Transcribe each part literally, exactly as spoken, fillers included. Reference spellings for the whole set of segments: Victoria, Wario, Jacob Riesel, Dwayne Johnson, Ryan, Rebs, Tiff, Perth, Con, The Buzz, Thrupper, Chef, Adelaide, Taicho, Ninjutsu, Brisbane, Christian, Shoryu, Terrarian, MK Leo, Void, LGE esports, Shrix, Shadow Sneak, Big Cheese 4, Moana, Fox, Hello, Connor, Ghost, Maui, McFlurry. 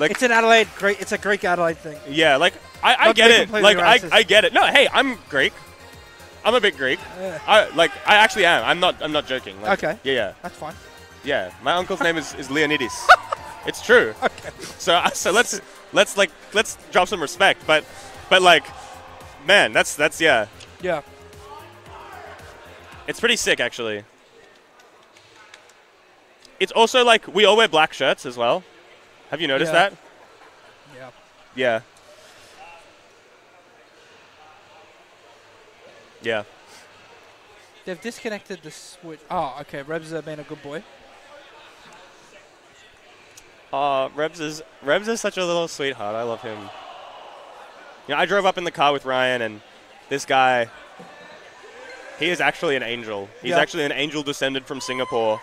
Like, it's an Adelaide, Greek, it's a Greek Adelaide thing. Yeah, like, I, I get it. Like, I, I get it. No, hey, I'm Greek. I'm a bit Greek. Uh, I like. I actually am. I'm not. I'm not joking. Like, okay. Yeah, yeah. That's fine. Yeah, my uncle's name is, is Leonidas. It's true. Okay. So uh, so let's let's like let's drop some respect, but but like, man, that's that's yeah. Yeah. It's pretty sick, actually. It's also like we all wear black shirts as well. Have you noticed yeah. that? Yeah. Yeah. Yeah. They've disconnected the switch. Oh, okay. Rebs has been a good boy. Uh, Rebs is Rebs is such a little sweetheart. I love him. You know, I drove up in the car with Ryan, and this guy, he is actually an angel. He's yeah. actually an angel descended from Singapore.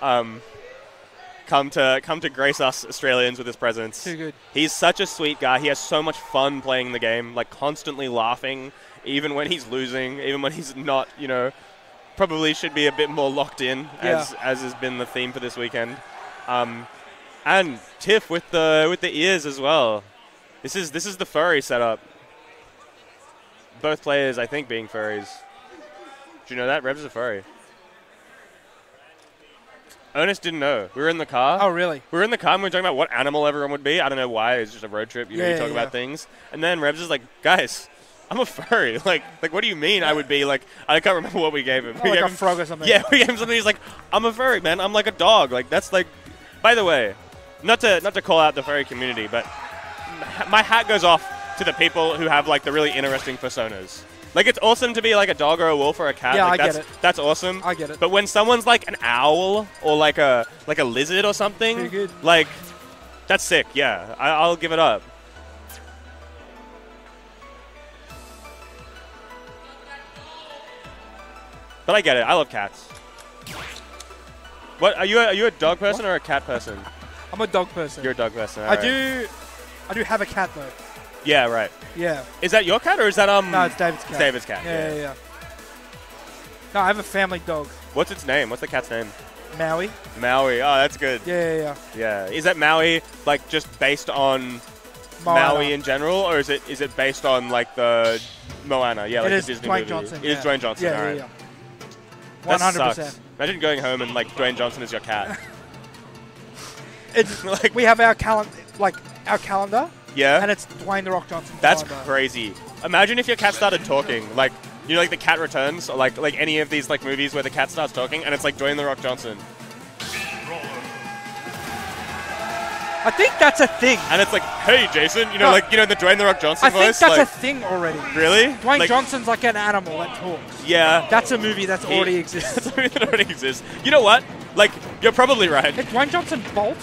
Um, come to come to grace us Australians with his presence. Too good. He's such a sweet guy. He has so much fun playing the game, like constantly laughing. Even when he's losing, even when he's not, you know, probably should be a bit more locked in, yeah. as as has been the theme for this weekend. Um, and Tiff with the with the ears as well. This is this is the furry setup. Both players, I think, being furries. Do you know that Rebs are furry? Ernest didn't know. We were in the car. Oh, really? We were in the car and we were talking about what animal everyone would be. I don't know why. It's just a road trip. You yeah, know, you talk yeah. about things, and then Rebs is like, guys. I'm a furry. Like, like, what do you mean I would be? Like, I can't remember what we gave him. Oh, we like gave him a frog or something. Yeah, we gave him something. He's like, I'm a furry, man. I'm like a dog. Like, that's like, by the way, not to not to call out the furry community, but my hat goes off to the people who have, like, the really interesting personas. Like, it's awesome to be, like, a dog or a wolf or a cat. Yeah, like, I that's, get it. That's awesome. I get it. But when someone's, like, an owl or, like, a like a lizard or something, good. like, that's sick. Yeah, I, I'll give it up. But I get it. I love cats. What are you? A, are you a dog person what? or a cat person? I'm a dog person. You're a dog person. All I right. do. I do have a cat though. Yeah. Right. Yeah. Is that your cat or is that um? No, it's David's cat. It's David's cat. Yeah, yeah, yeah, yeah. No, I have a family dog. What's its name? What's the cat's name? Maui. Maui. Oh, that's good. Yeah, yeah, yeah. Yeah. Is that Maui like just based on Moana. Maui in general, or is it is it based on like the Moana? Yeah, like it is the Disney Dwayne movie. Johnson, yeah. It is Dwayne Johnson. Yeah, all right. yeah, yeah. one hundred percent. Imagine going home and like Dwayne Johnson is your cat. It's like we have our calendar, like our calendar. Yeah. And it's Dwayne the Rock Johnson. That's calendar. crazy. Imagine if your cat started talking, like you know, like The Cat Returns, or like like any of these like movies where the cat starts talking, and it's like Dwayne the Rock Johnson. I think that's a thing. And it's like, hey, Jason, you know, no. like you know, the Dwayne the Rock Johnson I voice. I think that's like, a thing already. Really? Dwayne like, Johnson's like an animal that talks. Yeah. That's a movie that's he, already exists. That's a movie that already exists. You know what? Like, you're probably right. Did Dwayne Johnson bolt?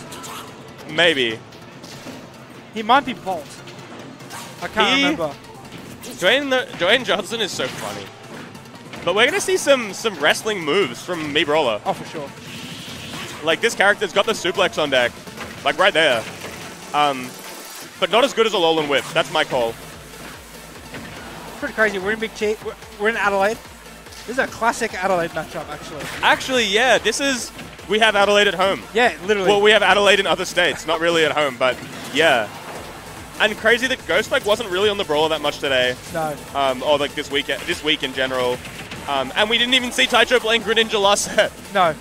Maybe. He might be bolt. I can't he, remember. Dwayne the Dwayne Johnson is so funny. But we're gonna see some some wrestling moves from Mii Brawler. Oh, for sure. Like this character's got the suplex on deck. Like, right there. Um, but not as good as a Lowland Whip. That's my call. Pretty crazy. We're in Big Cheese. We're, we're in Adelaide. This is a classic Adelaide matchup, actually. Actually, yeah. This is... We have Adelaide at home. Yeah, literally. Well, we have Adelaide in other states. Not really at home, but yeah. And crazy that Ghost, like, wasn't really on the Brawler that much today. No. Um, or, like, this week, this week in general. Um, and we didn't even see Taicho playing Greninja last set. No.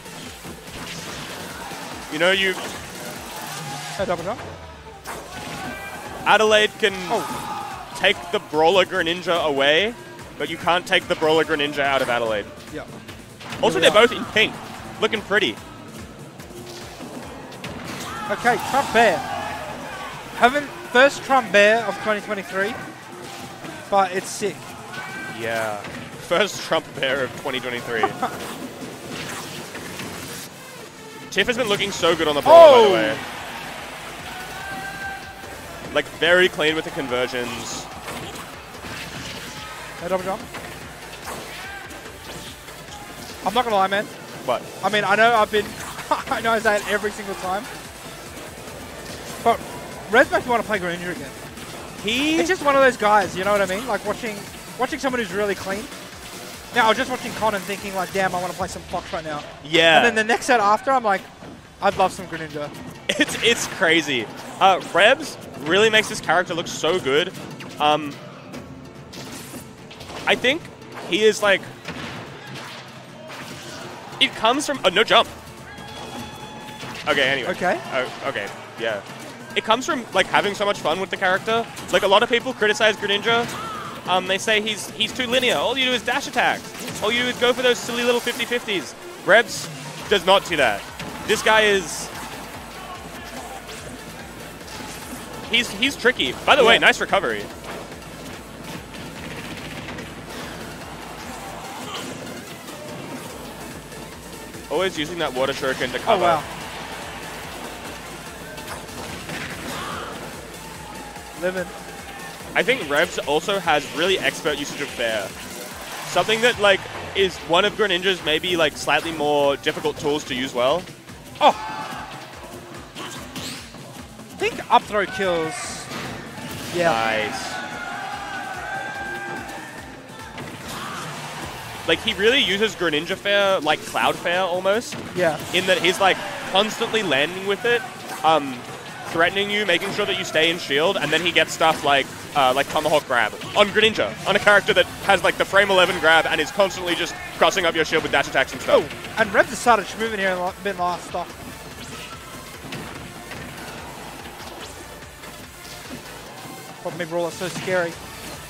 You know, you... Adelaide can oh. take the Brawler Greninja away, but you can't take the Brawler Greninja out of Adelaide. Yeah. Also, they're are. both in pink, looking pretty. Okay, Trump Bear. Haven't first Trump Bear of twenty twenty-three, but it's sick. Yeah. First Trump Bear of twenty twenty-three. Tiff has been looking so good on the Brawler, oh. by the way. Like, very clean with the conversions. No double jump. I'm not gonna lie, man. What? I mean, I know I've been... I know I say it every single time. But Rebs makes me want to play Greninja again. He... It's just one of those guys, you know what I mean? Like, watching watching someone who's really clean. Now, I was just watching Con and thinking, like, damn, I want to play some Fox right now. Yeah. And then the next set after, I'm like, I'd love some Greninja. It's, it's crazy. Uh, Rebs really makes this character look so good. Um, I think he is like... It comes from... Oh, no jump. Okay, anyway. Okay. Oh, okay, yeah. It comes from like having so much fun with the character. Like a lot of people criticize Greninja. Um, they say he's he's too linear. All you do is dash attack. All you do is go for those silly little fifty fifties. Rebs does not do that. This guy is... He's, he's tricky. By the yeah. way, nice recovery. Always using that water shuriken to cover. Oh, wow. Living. I think Rebs also has really expert usage of bear. Something that like is one of Greninja's maybe like slightly more difficult tools to use well. Oh! I think up throw kills. Yeah. Nice. Like he really uses Greninja fair like Cloud fair almost. Yeah. In that he's like constantly landing with it. Um threatening you, making sure that you stay in shield, and then he gets stuff like uh, like Tomahawk grab on Greninja, on a character that has like the frame eleven grab and is constantly just crossing up your shield with dash attacks and stuff. Oh, and Rebs has started moving here and been last stock. Probably Mii Brawler so scary.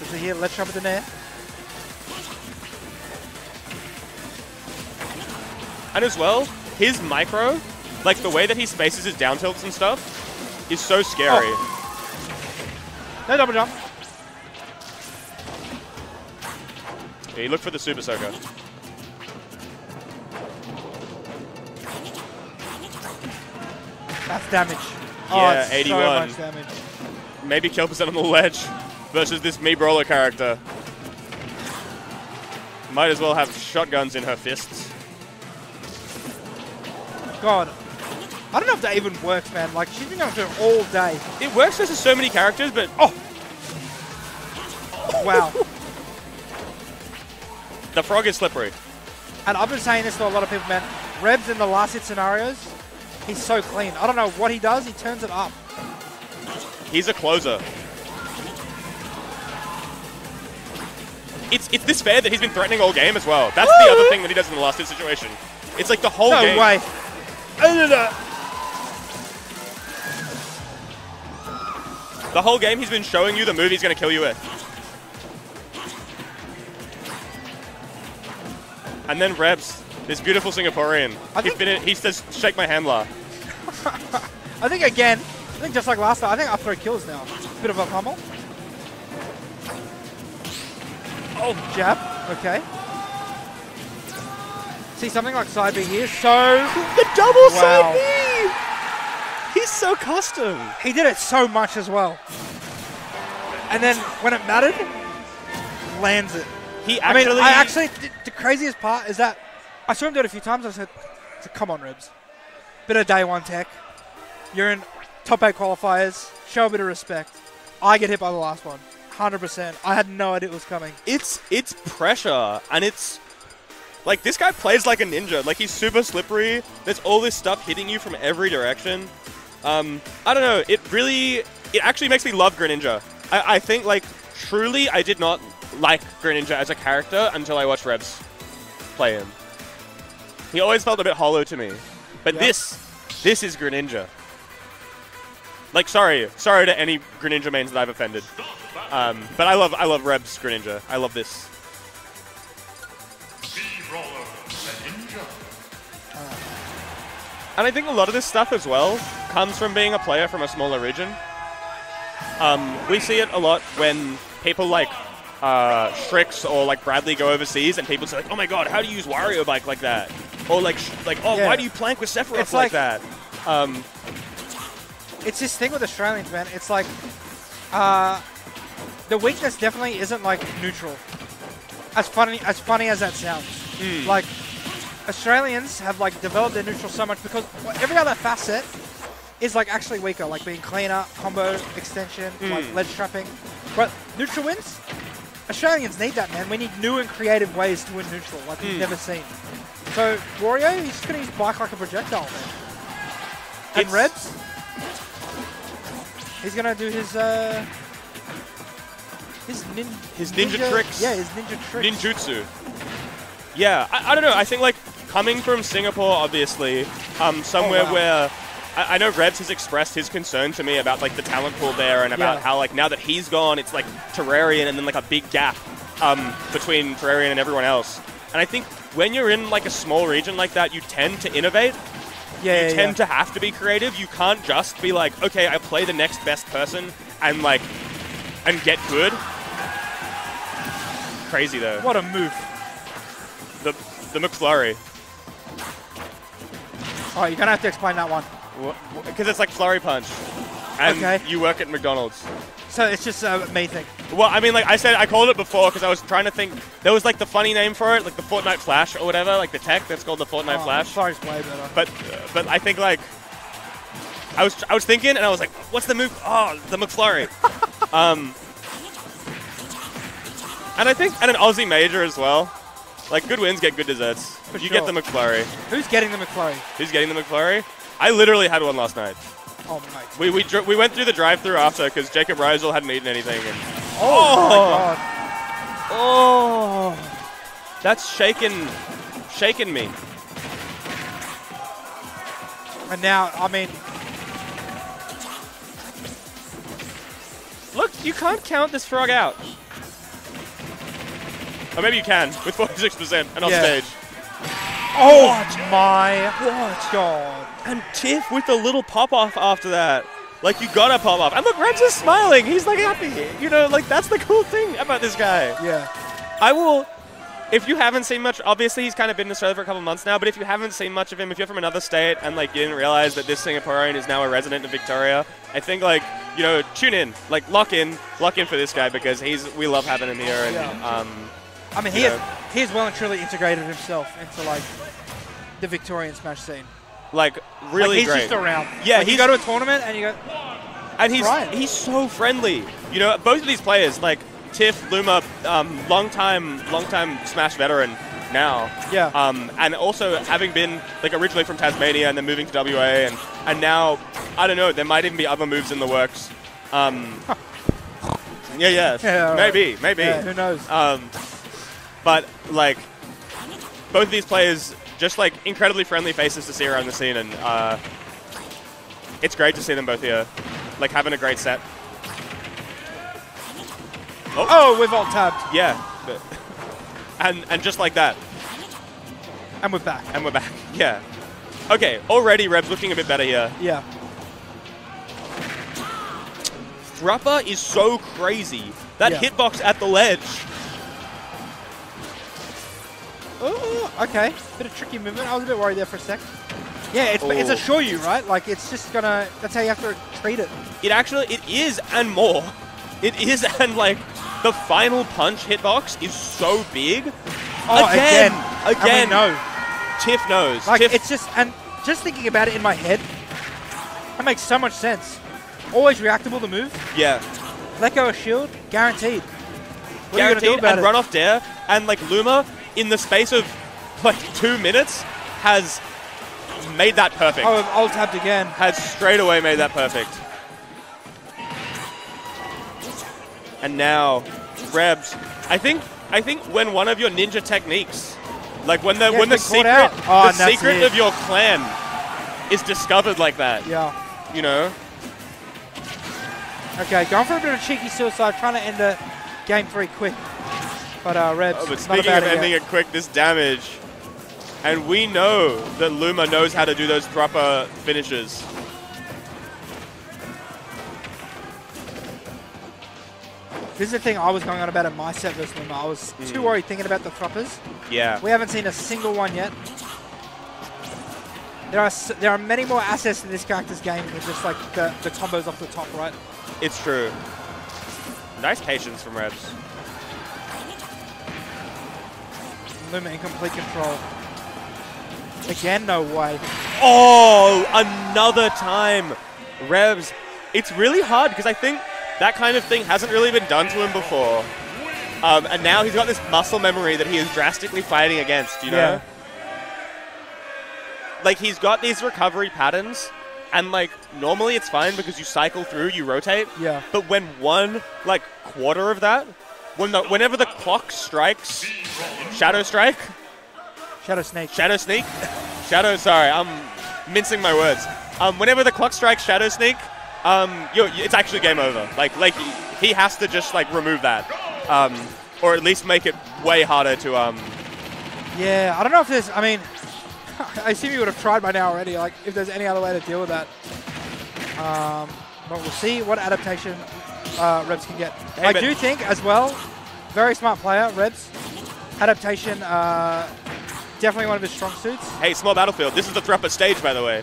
Does he hear Electro up in the air? And as well, his micro, like the way that he spaces his down tilts and stuff, is so scary. Oh. No double jump. Yeah, you look for the super soaker. That's damage. Yeah, oh, eighty-one. So much damage. Maybe kill percent on the ledge versus this Mii Brawler character. Might as well have shotguns in her fists. God. I don't know if that even works, man. Like, she's been able to do it all day. It works versus so many characters, but... Oh! Wow. The frog is slippery. And I've been saying this to a lot of people, man. Rebs in the last hit scenarios, he's so clean. I don't know what he does. He turns it up. He's a closer. It's, it's this fair that he's been threatening all game as well. That's the other thing that he does in the last hit situation. It's like the whole no game... No way. The whole game he's been showing you the move he's going to kill you with. And then Rebs, this beautiful Singaporean. He's been in, he says, shake my hand la. I think again, I think just like last time, I think up throw kills now. Bit of a pummel. Oh, jab, okay. See, something like side B here, so... The double wow. side B! He's so custom. He did it so much as well. And then when it mattered, lands it. He actually... I mean, I actually... The craziest part is that I saw him do it a few times. I said, come on, Rebs. Bit of day one tech. You're in top eight qualifiers. Show a bit of respect. I get hit by the last one. one hundred percent. I had no idea it was coming. It's It's pressure, and it's... Like, this guy plays like a ninja. Like, he's super slippery. There's all this stuff hitting you from every direction. Um, I don't know. It really... It actually makes me love Greninja. I, I think, like, truly, I did not like Greninja as a character until I watched Rebs play him. He always felt a bit hollow to me. But yep. this... This is Greninja. Like, sorry. Sorry to any Greninja mains that I've offended. Um, but I love, I love Rebs Greninja. I love this. And I think a lot of this stuff as well comes from being a player from a smaller region. Um, we see it a lot when people like uh, Shrix or like Bradley go overseas and people say like, oh my god, how do you use Wario Bike like that? Or like, like oh, yeah. why do you plank with Sephiroth like, like that? Um, it's this thing with Australians, man. It's like, uh, the weakness definitely isn't like neutral. As funny as, funny as that sounds. Mm. Like, Australians have like developed their neutral so much because every other facet is like actually weaker, like being cleaner, combo, extension, mm. like ledge trapping. But neutral wins? Australians need that, man. We need new and creative ways to win neutral, like mm. we've never seen. So Wario, he's just gonna use bike like a projectile, man. And Rebs? He's gonna do his uh his nin his ninja, ninja tricks. Yeah, his ninja tricks. Ninjutsu. Yeah, I, I don't know. I think like coming from Singapore, obviously, um, somewhere oh, wow. where I, I know Rebs has expressed his concern to me about like the talent pool there and about yeah. how like now that he's gone, it's like Terrarian and then like a big gap um between Terrarian and everyone else. And I think when you're in like a small region like that, you tend to innovate. Yeah, you yeah, tend yeah. to have to be creative. You can't just be like, okay, I play the next best person and like, and get good. Crazy though. What a move. The the McFlurry. Oh, you're gonna have to explain that one. Because it's like flurry punch, and okay. you work at McDonald's. So it's just a uh, me thing. Well, I mean, like I said, I called it before because I was trying to think. There was like the funny name for it, like the Fortnite Flash or whatever, like the tech that's called the Fortnite oh, Flash. Sorry's way better. But, uh, but I think like I was I was thinking, and I was like, what's the move? Oh, the McFlurry. um, and I think and an Aussie major as well. Like good wins get good desserts. For you sure. get the McFlurry. Who's getting the McFlurry? Who's getting the McFlurry? I literally had one last night. Oh my! We we dr we went through the drive-thru after because Jacob Riesel hadn't eaten anything. And oh, oh my god! Oh, that's shaken, shaken me. And now, I mean, look, you can't count this frog out. Or maybe you can with forty-six percent and on yeah. stage. Oh what? my what? god! And Tiff with the little pop off after that. Like, you gotta pop off. And look, Rebs is smiling. He's like happy. You know, like, that's the cool thing about this guy. Yeah. I will, if you haven't seen much, obviously he's kind of been in Australia for a couple months now, but if you haven't seen much of him, if you're from another state and, like, you didn't realize that this Singaporean is now a resident of Victoria, I think, like, you know, tune in. Like, lock in. Lock in for this guy because he's, we love having him here. And, yeah. um, I mean, he has, he has well and truly integrated himself into, like, the Victorian Smash scene. Like, really like he's great. He's just around. Yeah, like, he go to a tournament and you go... And he's Ryan. he's so friendly. You know, both of these players, like Tiff, Luma, um, long-time long-time Smash veteran now. Yeah. Um, and also having been, like, originally from Tasmania and then moving to W A and, and now, I don't know, there might even be other moves in the works. Um, yeah, yeah. yeah right. Maybe, maybe. Yeah, who knows? Um, but, like, both of these players... Just like incredibly friendly faces to see around the scene, and uh, it's great to see them both here, like having a great set. Oh, oh we've all tabbed. Yeah, and and just like that. And we're back. And we're back. Yeah. Okay, already Rebs looking a bit better here. Yeah. Thrupper is so crazy. That yeah. hitbox at the ledge. Oh, okay. Bit of tricky movement. I was a bit worried there for a sec. Yeah, it's, it's a Shoryu, right? Like, it's just gonna... That's how you have to treat it. It actually... It is and more. It is and, like, the final punch hitbox is so big. Oh, again. Again. again. No. Tiff knows. Like, Tiff. It's just... And just thinking about it in my head, that makes so much sense. Always reactable to move. Yeah. Let go of shield. Guaranteed. What guaranteed are you gonna do about and it? Run off dare. And, like, Luma... in the space of like two minutes, has made that perfect. Oh, I've alt-tabbed again. Has straight away made that perfect. And now, Rebs. I think I think when one of your ninja techniques, like when the yeah, when the secret oh, the secret it. of your clan is discovered like that. Yeah. You know. Okay, going for a bit of cheeky suicide, trying to end the game three quick. But, uh, Rebs, oh, but speaking of ending it quick, this damage, and we know that Luma knows how to do those proper finishes. This is the thing I was going on about in my set versus Luma. I was mm. too worried thinking about the throppers. Yeah. We haven't seen a single one yet. There are s there are many more assets in this character's game than just like the, the combos off the top, right? It's true. Nice patience from Rebs. Luma in complete control. Again, no way. Oh, another time. Rebs. It's really hard because I think that kind of thing hasn't really been done to him before. Um, and now he's got this muscle memory that he is drastically fighting against, you know? Yeah. Like, he's got these recovery patterns And, like, normally it's fine because you cycle through, you rotate. Yeah. But when one, like, quarter of that, when the, whenever the clock strikes, Shadow Strike? Shadow Sneak. Shadow Sneak? Shadow, sorry, I'm mincing my words. Um, whenever the clock strikes Shadow Sneak, um, you're, it's actually game over. Like, like he, he has to just, like, remove that. Um, or at least make it way harder to... Um, yeah, I don't know if there's, I mean... I assume you would have tried by now already, like, if there's any other way to deal with that. Um, but we'll see what adaptation uh, Rebs can get. Hey, I do think, as well, very smart player, Rebs. Adaptation, uh, definitely one of his strong suits. Hey, small battlefield. This is the Thrupper stage, by the way.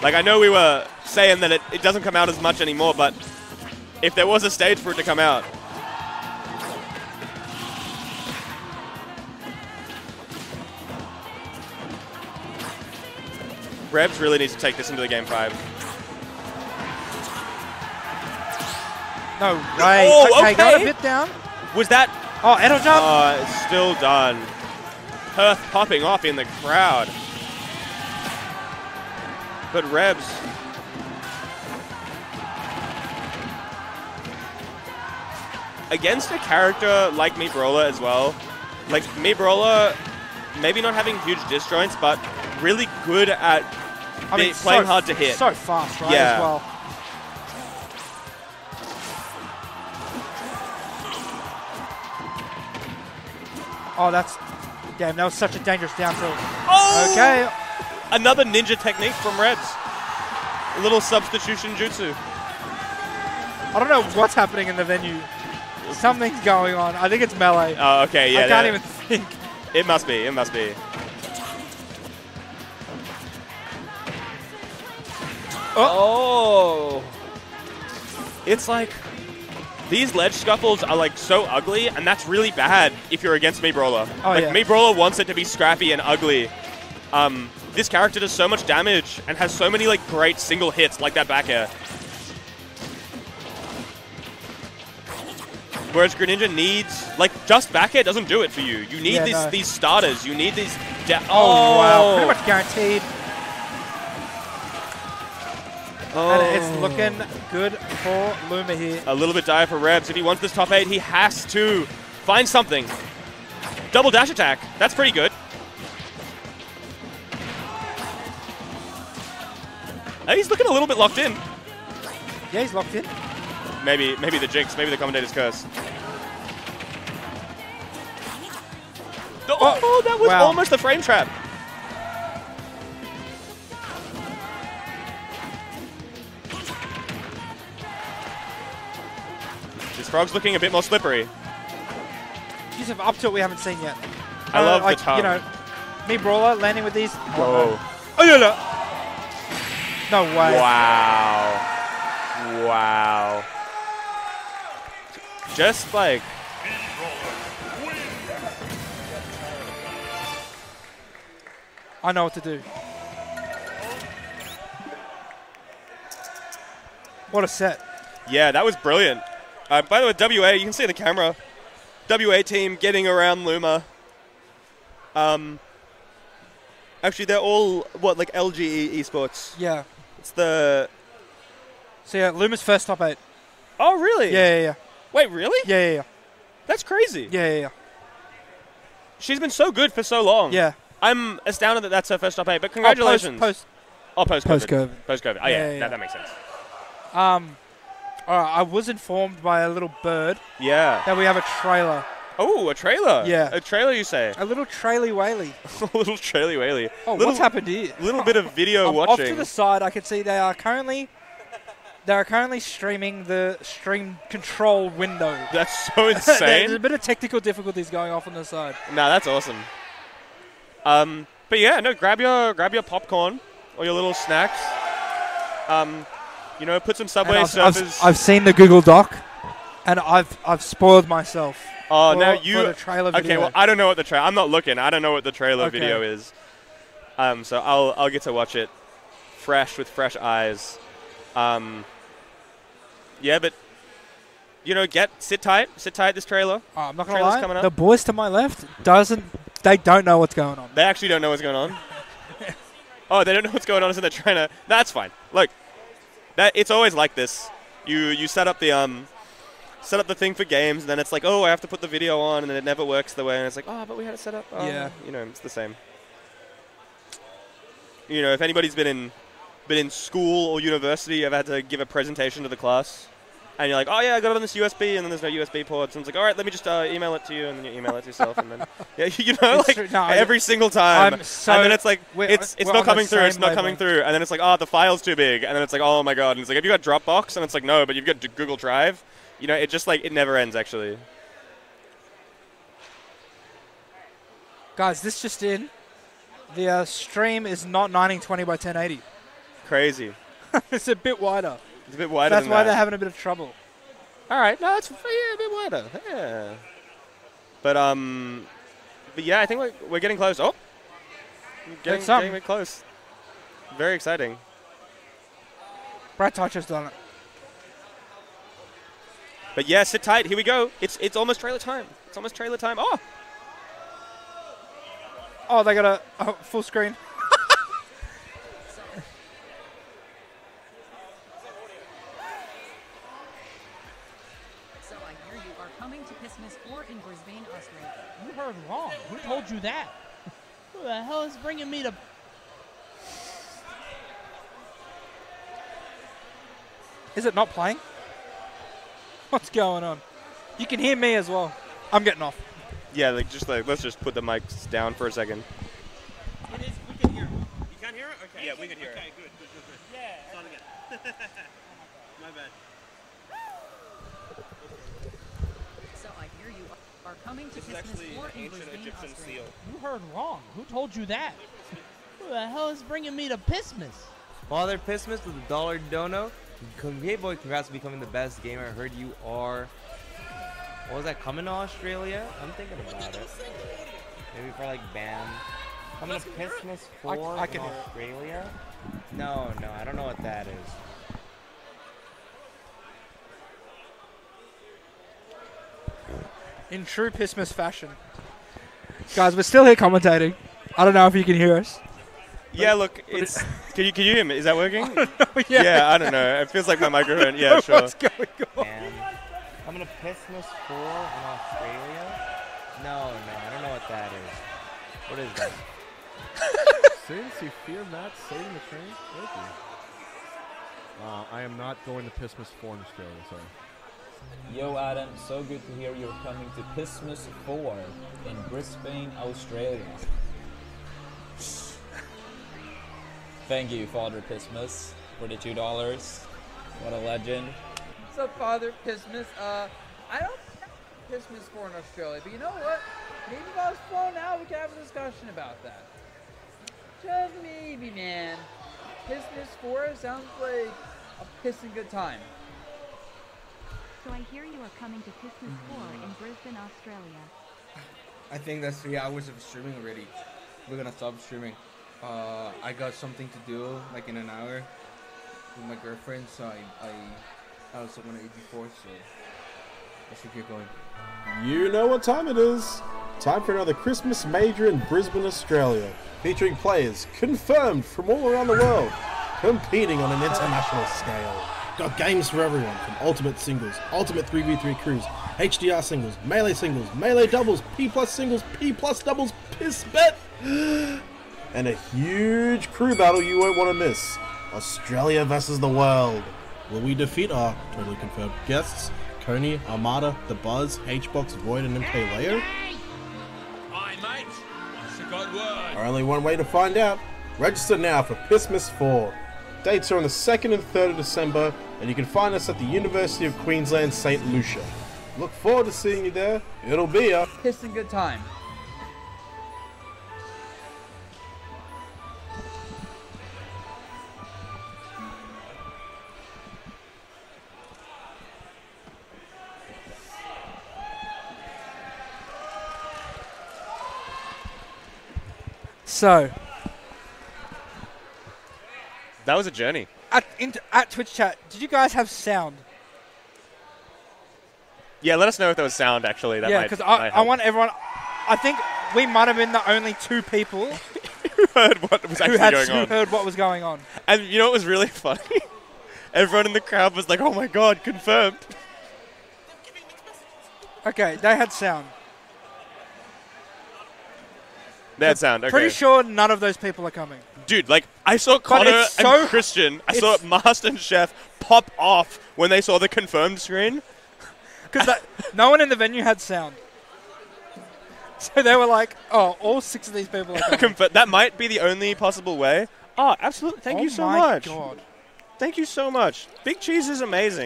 Like, I know we were saying that it, it doesn't come out as much anymore, but if there was a stage for it to come out... Rebs really needs to take this into the game five. No way. Oh, okay, okay. Got a bit down. Was that? Oh, Edel jump. Uh, it's still done. Perth popping off in the crowd. But Rebs. Against a character like Mii Brawler as well. Like Mii Brawler, maybe not having huge disjoints, but really good at I mean, playing so hard to hit. So fast, right, yeah. as well. Oh, that's... Damn, that was such a dangerous down tilt. Oh! Okay. Another ninja technique from Rebs. A little substitution jutsu. I don't know what's happening in the venue. Something's going on. I think it's melee. Oh, okay, yeah. I can't that, even think. It must be, it must be. Oh. oh, it's like these ledge scuffles are like so ugly, and that's really bad if you're against Mii Brawler. Oh, like yeah. Mii Brawler wants it to be scrappy and ugly. Um, this character does so much damage and has so many like great single hits like that back air. Whereas Greninja needs like just back air doesn't do it for you. You need yeah, these no. these starters. You need these. Da oh, oh wow, pretty much guaranteed. Oh. And it's looking good for Luma here. A little bit dire for Rebs. If he wants this top eight, he has to find something. Double dash attack. That's pretty good. And he's looking a little bit locked in. Yeah, he's locked in. Maybe, maybe the jinx. Maybe the commentator's curse. Oh, oh, oh that was wow. almost the frame trap. Frog's looking a bit more slippery. Use of up tilt we haven't seen yet. I uh, love like, the tongue. You know, Mii Brawler landing with these. Whoa. Oh, no, no. No way. Wow. Wow. Just like. I know what to do. What a set. Yeah, that was brilliant. Uh, by the way, W A, you can see the camera. W A team getting around Luma. Um, actually, they're all, what, like L G E esports? Yeah. It's the... So, yeah, Luma's first top eight. Oh, really? Yeah, yeah, yeah. Wait, really? Yeah, yeah, yeah. That's crazy. Yeah, yeah, yeah. She's been so good for so long. Yeah. I'm astounded that that's her first top eight, but congratulations. Oh, post, post. Oh, post-COVID. Post-COVID. Oh, yeah, yeah, yeah. That, that makes sense. Um... Alright, I was informed by a little bird yeah. that we have a trailer. Oh, a trailer? Yeah. A trailer, you say? A little traily-waily. A little traily-waily. Oh, little, what's happened here? A little bit of video um, watching. Off to the side, I can see they are currently they are currently streaming the stream control window. That's so insane. There's a bit of technical difficulties going off on the side. Nah, that's awesome. Um, but yeah, no, grab your, grab your popcorn or your little snacks. Um... You know, put some Subway I've, Surfers. I've, I've seen the Google Doc, and I've I've spoiled myself. Oh, for, now you. For the trailer okay, video. Well, I don't know what the trailer. I'm not looking. I don't know what the trailer okay. video is. Um, so I'll I'll get to watch it, fresh with fresh eyes. Um. Yeah, but, you know, get sit tight, sit tight. This trailer. Oh, I'm not gonna Trailer's lie. The boys to my left doesn't. They don't know what's going on. They actually don't know what's going on. Oh, they don't know what's going on, so they're trying to. That's fine. Look. that it's always like this. You you set up the um set up the thing for games, and then it's like, oh, I have to put the video on, and then it never works the way, and it's like, oh, but we had it set up. Oh. Yeah, you know, it's the same. You know, if anybody's been in been in school or university, I've had to give a presentation to the class, and you're like, oh yeah, I got it on this U S B, and then there's no U S B port, so it's like, all right, let me just uh, email it to you, and then you email it to yourself, and then yeah, you know, it's like no, every single time, so and then it's like, it's it's not coming through, it's not coming through, and then it's like, oh, the file's too big, and then it's like, oh my god, and it's like, have you got Dropbox? And it's like, no, but you've got Google Drive. You know, it just like it never ends, actually. Guys, this just in: the uh, stream is not nineteen twenty by ten eighty. Crazy. It's a bit wider. It's a bit wider. So that's than why that. They're having a bit of trouble. All right, no, it's yeah, a bit wider. Yeah. But um, but yeah, I think we're we're getting close. Oh, getting getting a bit close. Very exciting. Brad Taicho's done it. But yeah, sit tight. Here we go. It's it's almost trailer time. It's almost trailer time. Oh, oh, they got a oh, full screen. So I hear you are coming to Pissmas four in Brisbane, Australia. You heard wrong. Who told you that? Who the hell is bringing me to? Is it not playing? What's going on? You can hear me as well. I'm getting off. Yeah, like just like let's just put the mics down for a second. It is. We can hear it. You can't hear it? Okay. Yeah, we can hear it. Okay, good, good, good, good. Yeah. Start again. My bad. So I hear you are coming to Pissmas four in Brisbane, Australia. You heard wrong. Who told you that? Who the hell is bringing me to Pissmas? Father Pissmas with a dollar dono. Hey boy, congrats on becoming the best gamer. I heard you are. What was that? Coming to Australia? I'm thinking about it. Maybe for like BAM. Coming to Pissmas four in Australia? No, no, I don't know what that is. In true Pissmas fashion. Guys, we're still here commentating. I don't know if you can hear us. Yeah, look, it's. Can you can you hear me? Is that working? I don't know, yeah. yeah, I don't know. It feels like my microphone. Yeah, sure. What's going on? And I'm gonna Pissmas four in Australia. No, no, I don't know what that is. What is that? Since you fear not saving the train, thank you. Uh, I am not going to Pissmas four in Australia. Sorry. Yo, Adam, so good to hear you're coming to Pissmas four in Brisbane, Australia. Thank you, Father Pissmas, for the two dollars. What a legend. What's up, Father Pissmas? Uh, I don't think Pissmas four in Australia, but you know what? Maybe if I was flown out, we could have a discussion about that. Just maybe, man. Pissmas four sounds like a pissing good time. So I hear you are coming to Pissmas four in Brisbane, Australia. I think that's three hours of streaming already. We're gonna stop streaming. Uh, I got something to do, like in an hour, with my girlfriend, so I, I, I also want to eat before, so I should get going. You know what time it is. Time for another Christmas Major in Brisbane, Australia, featuring players confirmed from all around the world, competing on an international scale. Got games for everyone, from Ultimate Singles, Ultimate three v three Crews, H D R Singles, Melee Singles, Melee Doubles, P Plus Singles, P Plus Doubles, Piss Bet! And a huge crew battle you won't want to miss. Australia versus the world. Will we defeat our totally confirmed guests, Kony, Armada, The Buzz, Hbox, Void, and M K Leo? Aye, mate. What's the good word? Or only one way to find out. Register now for Pissmas four. Dates are on the second and third of December, and you can find us at the University of Queensland, Saint Lucia. Look forward to seeing you there. It'll be a pissing good time. So that was a journey. At, in, at Twitch chat, did you guys have sound? Yeah, let us know if there was sound, actually. That yeah, because I, I want everyone... I think we might have been the only two people who heard what was actually going on. Who heard what was going on. And you know what was really funny? Everyone in the crowd was like, oh my god, confirmed. Okay, they had sound. They had sound, okay. Pretty sure none of those people are coming. Dude, like, I saw Connor so and Christian, I saw Master and Chef pop off when they saw the confirmed screen. Because no one in the venue had sound. So they were like, oh, all six of these people are coming. That might be the only possible way. Oh, absolutely. Thank oh you so much. God. Thank you so much. Big Cheese is amazing.